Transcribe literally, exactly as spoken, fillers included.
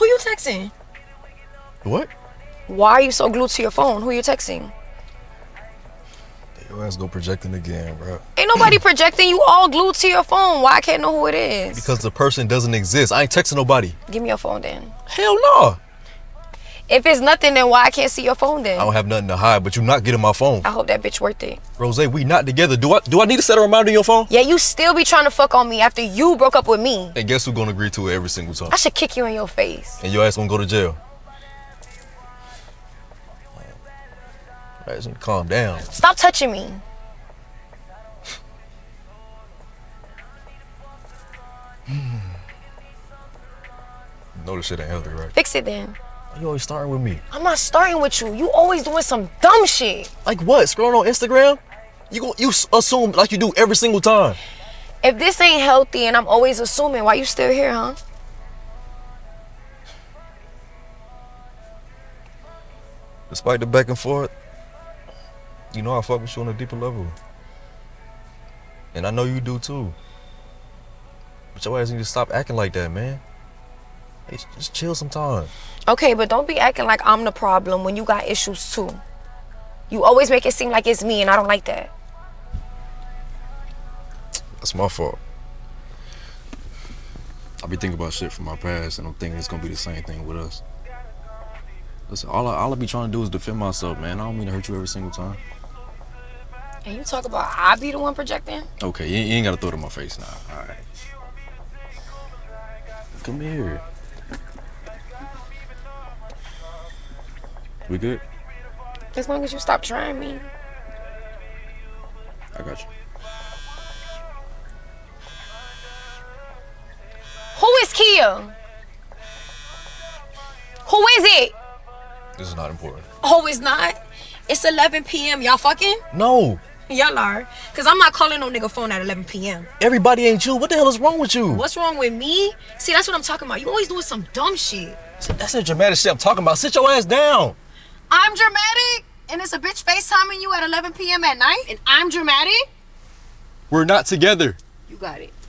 Who you texting? What? Why are you so glued to your phone? Who you texting? Your ass go projecting again, bro. Ain't nobody projecting. You all glued to your phone. Why I can't know who it is? Because the person doesn't exist. I ain't texting nobody. Give me your phone then. Hell no. If it's nothing, then why I can't see your phone then? I don't have nothing to hide, but you're not getting my phone. I hope that bitch worth it. Rose, we not together. Do I do I need to set a reminder on your phone? Yeah, you still be trying to fuck on me after you broke up with me. And guess who's gonna agree to it every single time? I should kick you in your face. And your ass won't go to jail. Calm down. Stop touching me. You know this shit ain't healthy, right? Fix it then. You always starting with me. I'm not starting with you. You always doing some dumb shit. Like what? Scrolling on Instagram? You go, you assume like you do every single time. If this ain't healthy and I'm always assuming, why you still here, huh? Despite the back and forth, you know I fuck with you on a deeper level. And I know you do too. But your ass need to stop acting like that, man. Hey, just chill sometimes. Okay, but don't be acting like I'm the problem when you got issues too. You always make it seem like it's me and I don't like that. That's my fault. I be thinking about shit from my past and I'm thinking it's gonna be the same thing with us. Listen, all I, all I be trying to do is defend myself, man. I don't mean to hurt you every single time. And you talk about I be the one projecting? Okay, you, you ain't got to throw it in my face now. All right. Come here. We good? As long as you stop trying me. I got you. Who is Kia? Who is it? This is not important. Oh, it's not? It's eleven P M Y'all fucking? No. Y'all are. Because I'm not calling no nigga phone at eleven P M Everybody ain't you. What the hell is wrong with you? What's wrong with me? See, that's what I'm talking about. You always doing some dumb shit. That's the dramatic shit I'm talking about. Sit your ass down. I'm dramatic? And it's a bitch FaceTiming you at eleven P M at night? And I'm dramatic? We're not together. You got it.